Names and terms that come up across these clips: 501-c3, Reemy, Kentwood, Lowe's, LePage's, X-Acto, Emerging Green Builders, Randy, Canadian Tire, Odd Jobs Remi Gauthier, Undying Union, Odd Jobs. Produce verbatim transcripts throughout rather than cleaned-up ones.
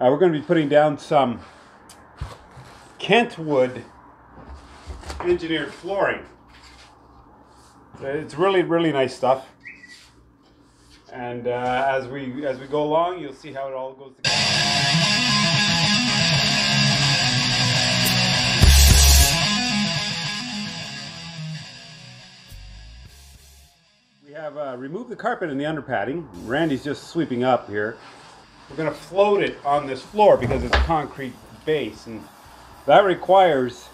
Uh, we're going to be putting down some Kentwood engineered flooring. It's really, really nice stuff. And uh, as we as we go along, you'll see how it all goes together. We have uh, removed the carpet and the underpadding. Randy's just sweeping up here. We're going to float it on this floor because it's a concrete base, and that requires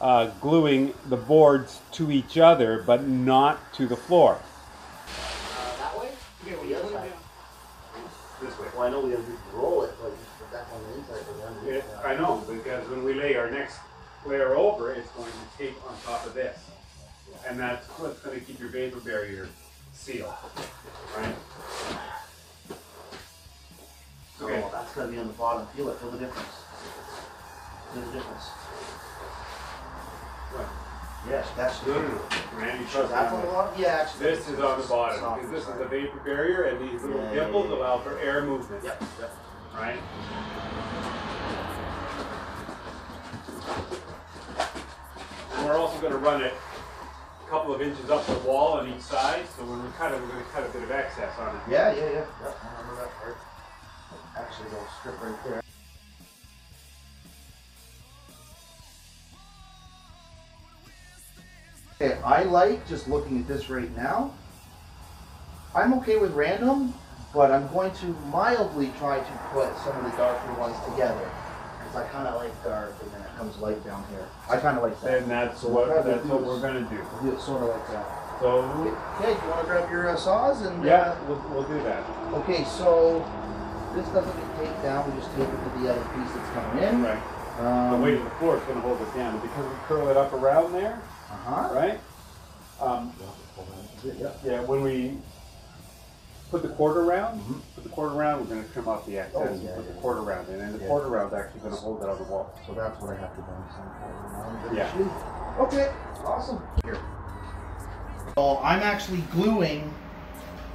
uh, gluing the boards to each other, but not to the floor. Uh, that way? Yeah, well, the other way. This way. Well, I know we have to roll it, but put that on the inside for the underneath. Yeah, I know, because when we lay our next layer over, it's going to tape on top of this. And that's what's going to keep your vapor barrier sealed, right? So okay. That's going to be on the bottom. Feel it. Feel the difference. Feel the difference. What? Yes, that's good. Randy, trust me. Yeah, actually. This is on the bottom because this is the vapor barrier, and these little yeah, dimples yeah, yeah, yeah. allow for air movement. Yep. Yep. Right. And we're also going to run it couple of inches up the wall on each side, so when we cut it, we're going to cut a bit of excess on it. Yeah, yeah, yeah. Yep, I remember that part. Actually, it'll strip right there. Okay, I like just looking at this right now. I'm okay with random, but I'm going to mildly try to put some of the darker ones together. I kind of like dark, and then it comes light down here. I kind of like that. And that's so what that's what we're going to do. We'll do it sort of like that. So, okay, do you want to grab your uh, saws? And yeah, uh, we'll, we'll do that. Okay, so this doesn't get taped down. We just tape it to the other piece that's coming in. Right. Um, the weight of the floor is going to hold it down. Because we curl it up around there, uh-huh. right? Um, yeah. yeah, when we put the quarter round, mm-hmm. put the quarter round, we're going to trim off the excess oh, yeah, and put yeah, the quarter round in. And the yeah. quarter round's actually going to hold it on the wall. So that's what I have to do. Yeah. Shoot. Okay, awesome. Here. So I'm actually gluing,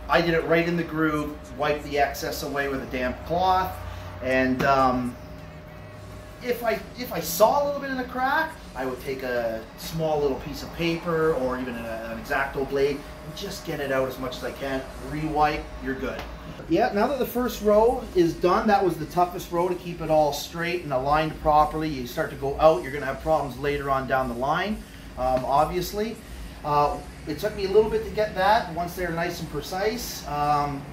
I did it right in the groove, wipe the excess away with a damp cloth. And um, if, I, if I saw a little bit in the crack, I would take a small little piece of paper or even a, an X-Acto blade and just get it out as much as I can. Rewipe, you're good. Yeah, now that the first row is done, that was the toughest row to keep it all straight and aligned properly. You start to go out, you're gonna have problems later on down the line, um, obviously. Uh, it took me a little bit to get that. Once they're nice and precise, um,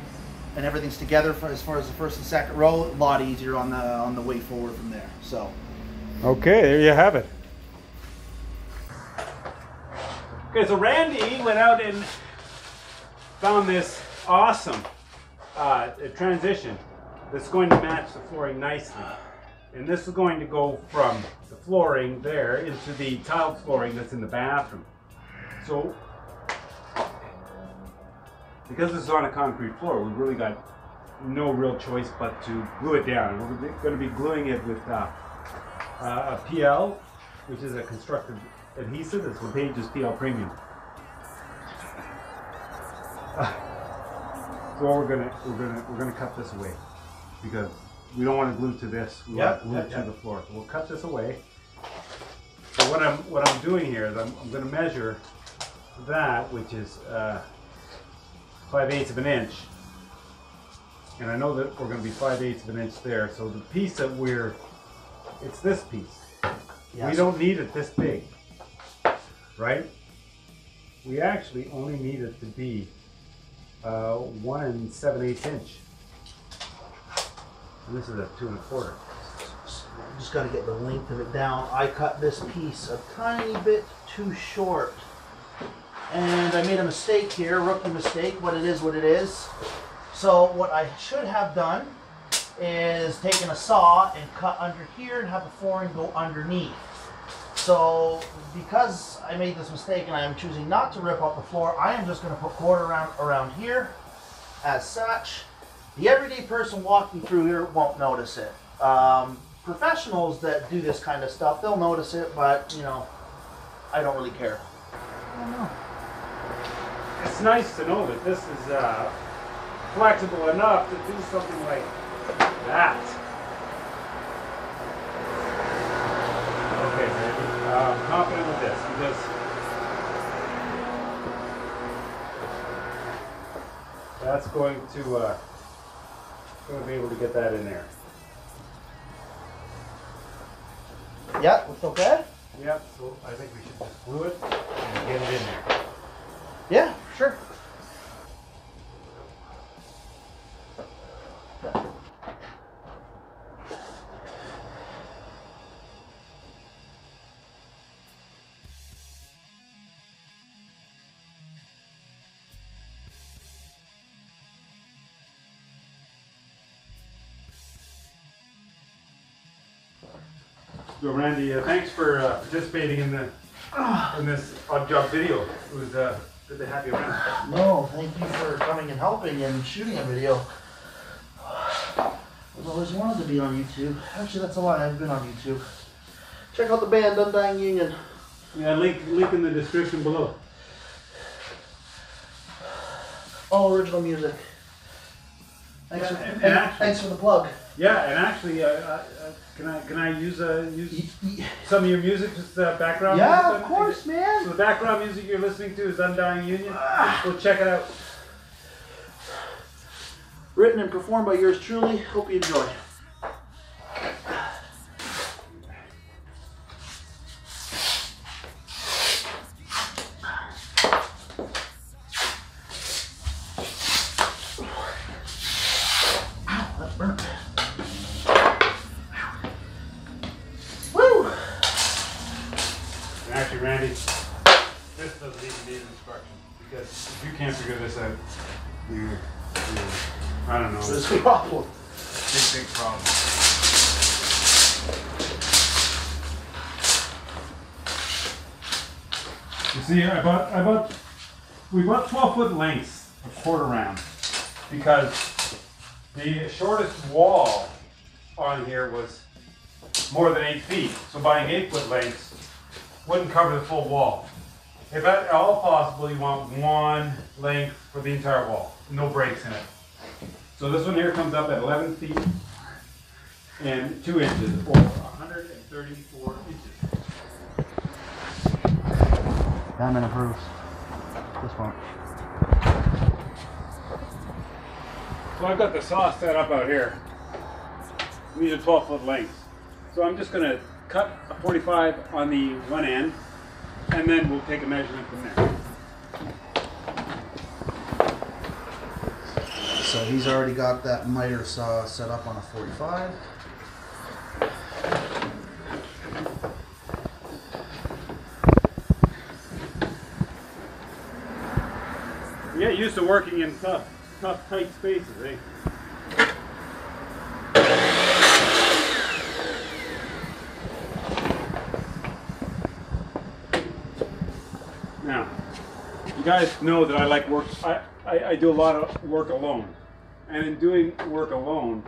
and everything's together for, as far as the first and second row, a lot easier on the, on the way forward from there, so. Okay, there you have it. Okay, so Randy went out and found this awesome uh, transition that's going to match the flooring nicely. And this is going to go from the flooring there into the tiled flooring that's in the bathroom. So, because this is on a concrete floor, we've really got no real choice but to glue it down. We're going to be gluing it with uh, uh, a P L, which is a constructive adhesive. It's LePage's P L Premium. Uh, so we're gonna we're gonna we're gonna cut this away because we don't want to glue to this. We yep, want to glue yep, to yep. the floor. So we'll cut this away. So what I'm what I'm doing here is I'm I'm gonna measure that, which is uh, five eighths of an inch, and I know that we're gonna be five eighths of an inch there. So the piece that we're it's this piece. Yes. We don't need it this big. Right? We actually only need it to be uh, one and seven eighths inch. And this is a two and a quarter. I'm just got to get the length of it down. I cut this piece a tiny bit too short. And I made a mistake here, rookie mistake, what it is, what it is. So what I should have done is taken a saw and cut under here and have the flooring go underneath. So because I made this mistake and I am choosing not to rip up the floor, I am just going to put quarter round around here as such. The everyday person walking through here won't notice it. Um, professionals that do this kind of stuff, they'll notice it, but you know, I don't really care. I don't know. It's nice to know that this is uh, flexible enough to do something like that. that's going to uh, going to be able to get that in there. Yeah, looks okay. Yeah, so I think we should just glue it and get it in there. Yeah, sure. So Randy, uh, thanks for uh, participating in the in this Odd Job video. It was uh, good to have you around. No, thank you for coming and helping and shooting a video. I've always wanted to be on YouTube. Actually, that's a lie. I've been on YouTube. Check out the band Undying Union. Yeah, link link in the description below. All original music. Thanks, yeah, for, and, and actually, thanks for the plug. Yeah, and actually, uh, uh, can I can I use uh, use some of your music, just the uh, background? Yeah, music? Of course, man. So the background music you're listening to is Undying Union. Ah. Go check it out. Written and performed by yours truly. Hope you enjoy. Randy, this doesn't even need instruction, because if you can't figure this out, you, you I don't know. This is a problem. Big, big problem. You see, I bought, I bought, we bought twelve foot lengths of quarter round, because the shortest wall on here was more than eight feet, so buying eight foot lengths wouldn't cover the full wall. If at all possible, you want one length for the entire wall, no breaks in it. So this one here comes up at eleven feet and two inches, or one hundred thirty-four inches. Diamond approves. This one. So I've got the saw set up out here. These are twelve foot lengths. So I'm just gonna cut a forty-five on the one end, and then we'll take a measurement from there. So he's already got that miter saw set up on a forty-five. Yeah, used to working in tough, tough, tight spaces, eh? You guys know that I like work. I, I, I do a lot of work alone, and in doing work alone,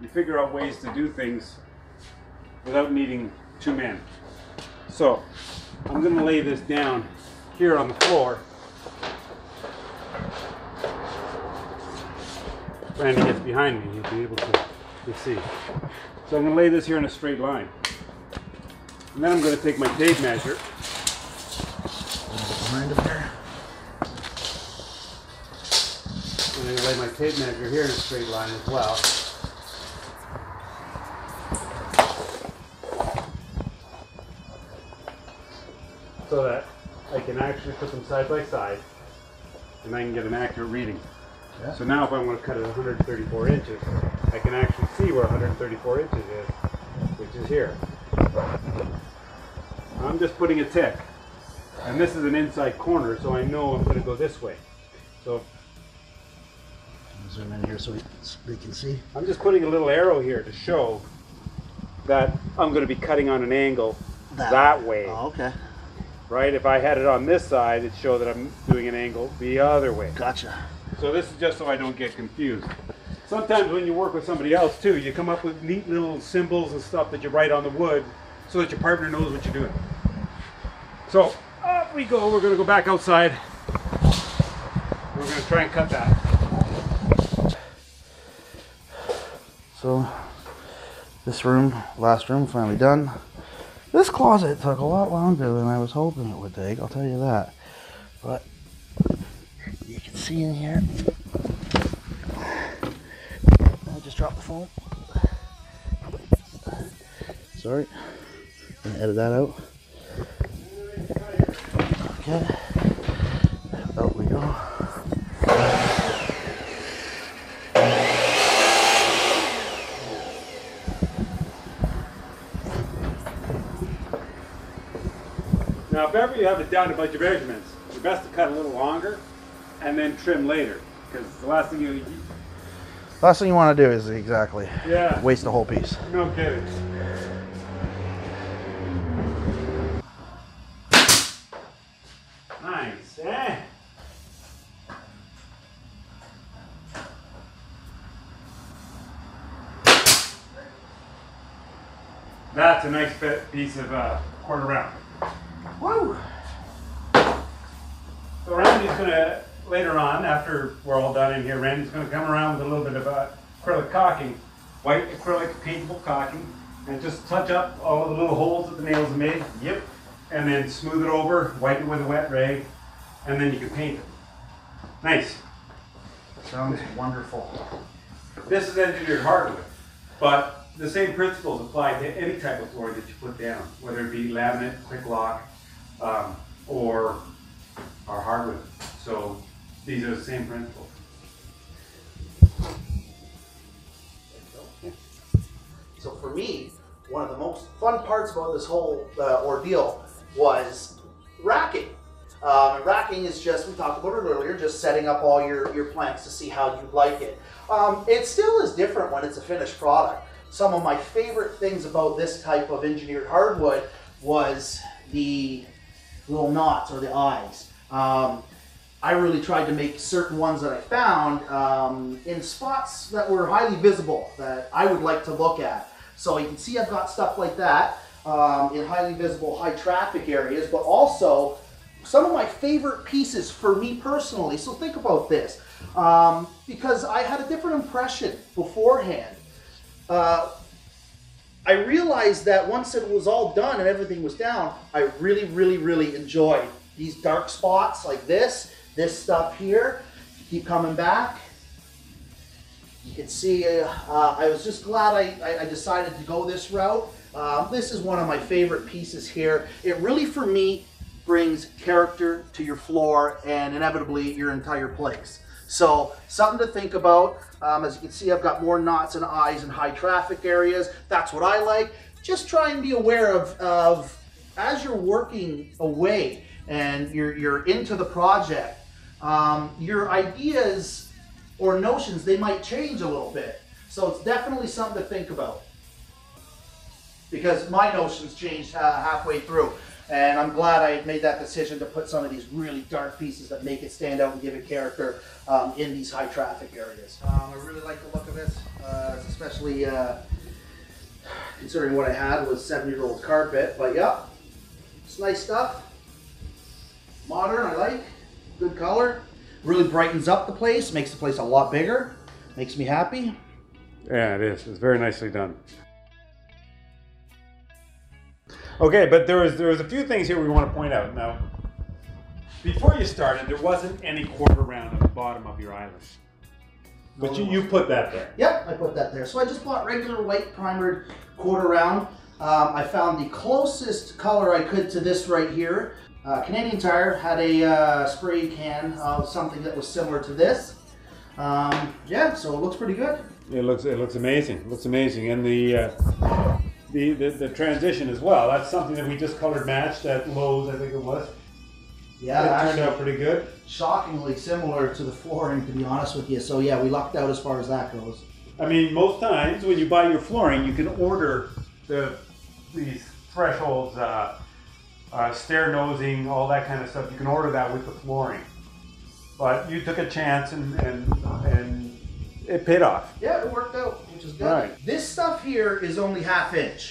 you figure out ways to do things without needing two men. So I'm going to lay this down here on the floor. If Randy gets behind me, he'll be able to, to see. So I'm going to lay this here in a straight line, and then I'm going to take my tape measure. I'm going to lay my tape measure here in a straight line as well. So that I can actually put them side by side and I can get an accurate reading. Yeah. So now if I want to cut it one hundred thirty-four inches, I can actually see where one hundred thirty-four inches is, which is here. I'm just putting a tick. And this is an inside corner, so I know I'm going to go this way. So zoom in here so we can see. I'm just putting a little arrow here to show that I'm going to be cutting on an angle that, that way. Oh, okay. Right? If I had it on this side, it'd show that I'm doing an angle the other way. Gotcha. So this is just so I don't get confused. Sometimes when you work with somebody else too, you come up with neat little symbols and stuff that you write on the wood so that your partner knows what you're doing. So up we go. We're going to go back outside. We're going to try and cut that. So this room, last room, finally done. This closet took a lot longer than I was hoping it would take, I'll tell you that. But you can see in here, dropped the phone. Sorry. I'm gonna edit that out. Okay. Out we go. Now, if ever you have it down to a bunch of measurements, it's best to cut a little longer and then trim later, because the last thing you, you last thing you want to do is exactly yeah. waste the whole piece. No kidding. Nice, eh? That's a nice piece of uh, quarter round. Woo! So Randy's gonna, later on, after we're all done in here, Randy's gonna come around with a little bit of uh, acrylic caulking, white acrylic paintable caulking, and just touch up all of the little holes that the nails made. Yep. And then smooth it over, wipe it with a wet rag, and then you can paint it. Nice. Sounds wonderful. This is engineered hardwood, but the same principles apply to any type of flooring that you put down, whether it be laminate, quick lock, um, or our hardwood. So these are the same principles. So for me, one of the most fun parts about this whole uh, ordeal was racking. Um, racking is just, we talked about it earlier, just setting up all your, your planks to see how you like it. Um, it still is different when it's a finished product. Some of my favorite things about this type of engineered hardwood was the little knots or the eyes. Um, I really tried to make certain ones that I found um, in spots that were highly visible that I would like to look at. So you can see I've got stuff like that um, in highly visible, high traffic areas, but also some of my favorite pieces for me personally. So think about this, um, because I had a different impression beforehand. Uh, I realized that once it was all done and everything was down, I really, really, really enjoyed these dark spots like this, this stuff here. Keep coming back. You can see, uh, uh, I was just glad I, I decided to go this route. Uh, this is one of my favorite pieces here. It really, for me, brings character to your floor and inevitably your entire place. So something to think about. Um, as you can see, I've got more knots and eyes in high traffic areas. That's what I like. Just try and be aware of, of as you're working away and you're, you're into the project, um, your ideas or notions, they might change a little bit. So it's definitely something to think about, because my notions changed uh, halfway through. And I'm glad I made that decision to put some of these really dark pieces that make it stand out and give it character um, in these high traffic areas. Um, I really like the look of this, uh, especially uh, considering what I had was seven year old carpet, but yeah, it's nice stuff. Modern, I like, good color. Really brightens up the place, makes the place a lot bigger, makes me happy. Yeah, it is. It's very nicely done. Okay, but there was, there was a few things here we want to point out. Now, before you started, there wasn't any quarter round at the bottom of your island. But you, you put that there. Yep, I put that there. So I just bought regular white primered quarter round. Um, I found the closest color I could to this right here. Uh, Canadian Tire had a uh, spray can of something that was similar to this. Um, yeah, so it looks pretty good. It looks it looks amazing. It looks amazing, and the, uh, the the the transition as well. That's something that we just colored matched at Lowe's, I think it was. Yeah, it actually turned out pretty good. Shockingly similar to the flooring, to be honest with you. So yeah, we lucked out as far as that goes. I mean, most times when you buy your flooring, you can order the these thresholds. Uh, Uh, stair nosing, all that kind of stuff. You can order that with the flooring, but you took a chance and and, and it paid off. Yeah, it worked out, which is good. Right. This stuff here is only half inch,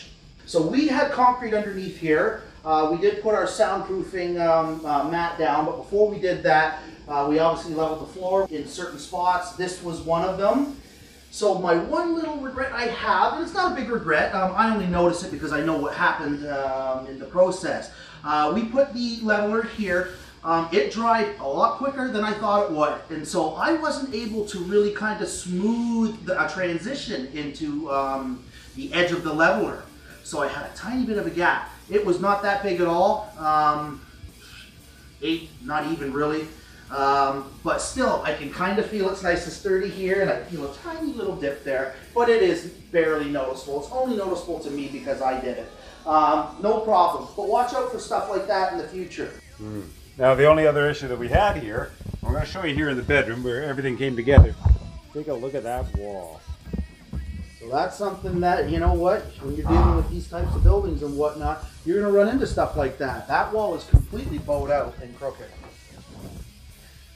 so we had concrete underneath here. Uh, we did put our soundproofing um, uh, mat down, but before we did that, uh, we obviously leveled the floor in certain spots. This was one of them. So my one little regret I have, and it's not a big regret, um, I only notice it because I know what happened um, in the process. Uh, we put the leveler here. Um, it dried a lot quicker than I thought it would, and so I wasn't able to really kind of smooth the, a transition into um, the edge of the leveler. So I had a tiny bit of a gap. It was not that big at all, um, eight, not even really, um, but still I can kind of feel it's nice and sturdy here, and I feel a tiny little dip there, but it is barely noticeable. It's only noticeable to me because I did it. Um, no problem, but watch out for stuff like that in the future. Mm. Now the only other issue that we had here, I'm going to show you here in the bedroom where everything came together. Take a look at that wall. So that's something that, you know what, when you're dealing with these types of buildings and whatnot, you're going to run into stuff like that. That wall is completely bowed out and crooked.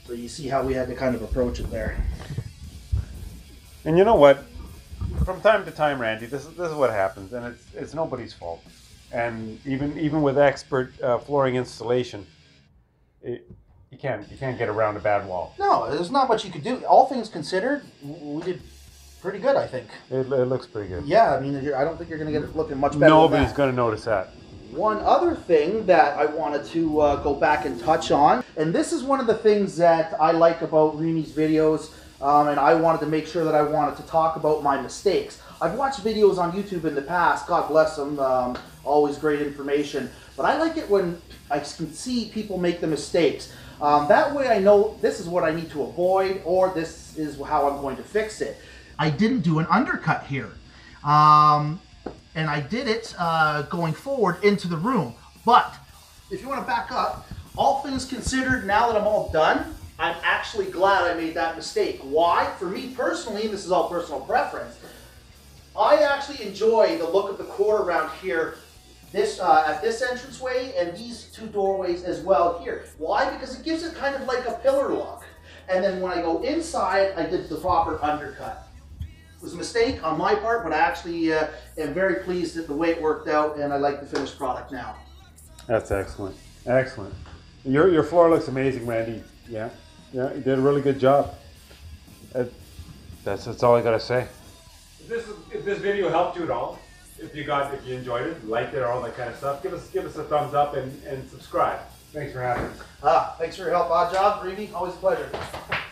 So you see how we had to kind of approach it there. And you know what, from time to time, Randy, this is, this is what happens, and it's, it's nobody's fault. And even, even with expert uh, flooring installation, It, you can't you can't get around a bad wall. No, there's not much you could do. All things considered, we did pretty good, I think. It, it looks pretty good. Yeah, I mean, I don't think you're going to get it looking much better. Nobody's going to notice that. One other thing that I wanted to uh, go back and touch on, and this is one of the things that I like about Reemy's videos, um, and I wanted to make sure that I wanted to talk about my mistakes. I've watched videos on YouTube in the past, God bless them, um, always great information. But I like it when I can see people make the mistakes. Um, that way I know this is what I need to avoid, or this is how I'm going to fix it. I didn't do an undercut here. Um, and I did it uh, going forward into the room. But if you want to back up, all things considered, now that I'm all done, I'm actually glad I made that mistake. Why? For me personally, this is all personal preference, I actually enjoy the look of the core around here. This, uh, at this entranceway and these two doorways as well here. Why? Because it gives it kind of like a pillar look. And then when I go inside, I did the proper undercut. It was a mistake on my part, but I actually uh, am very pleased at the way it worked out, and I like the finished product now. That's excellent. Excellent. Your, your floor looks amazing, Randy. Yeah. Yeah, you did a really good job. That, that's, that's all I got to say. If this, if this video helped you at all, If you got, if you enjoyed it, liked it, or all that kind of stuff, give us give us a thumbs up and, and subscribe. Thanks for having us. Ah, thanks for your help, Odd Jobs, Randy. Always a pleasure.